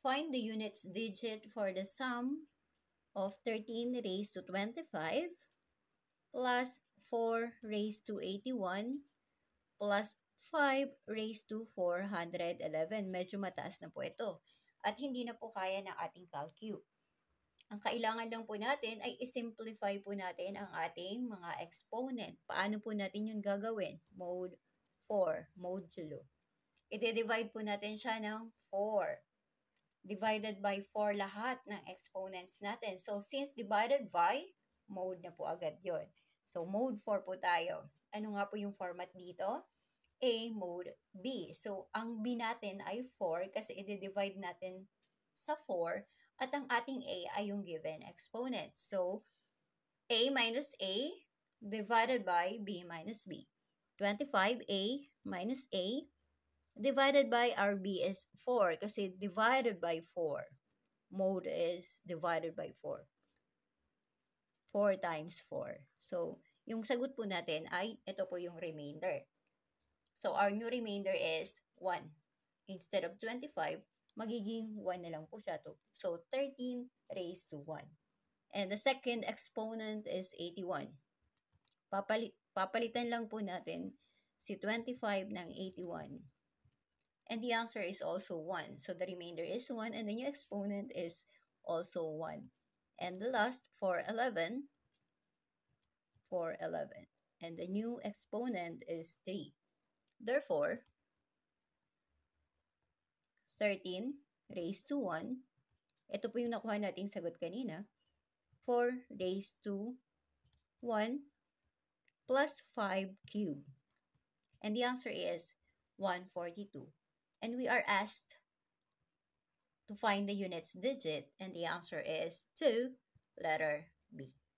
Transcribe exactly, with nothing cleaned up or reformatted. Find the units digit for the sum of thirteen raised to twenty-five plus four raised to eighty-one plus five raised to four hundred eleven. Medyo mataas na po ito. At hindi na po kaya ng ating calcu. Ang kailangan lang po natin ay i-simplify po natin ang ating mga exponent. Paano po natin yung gagawin? Mode four, modulo. I-divide po natin siya ng four. Divided by four lahat ng exponents natin. So, since divided by, mode na po agad yon. So, mode four po tayo. Ano nga po yung format dito? A mode B. So, ang B natin ay four kasi i-divide natin sa four. At ang ating A ay yung given exponent. So, A minus A divided by B minus B. twenty-five A minus A divided by our B is four. Kasi divided by four. Mode is divided by four. four times four. So, yung sagot po natin ay ito po yung remainder. So, our new remainder is one. Instead of twenty-five, magiging one na lang po siya to. So, thirteen raised to one. And the second exponent is eighty-one. Papalit, papalitan lang po natin si twenty-five ng eighty-one. And the answer is also one. So, the remainder is one and the new exponent is also one. And the last, four eleven. four eleven. And the new exponent is three. Therefore, thirteen raised to one. Ito po yung nakuha nating sagot kanina. four raised to one plus five cubed. And the answer is one hundred forty-two. And we are asked to find the unit's digit. And the answer is two, letter B.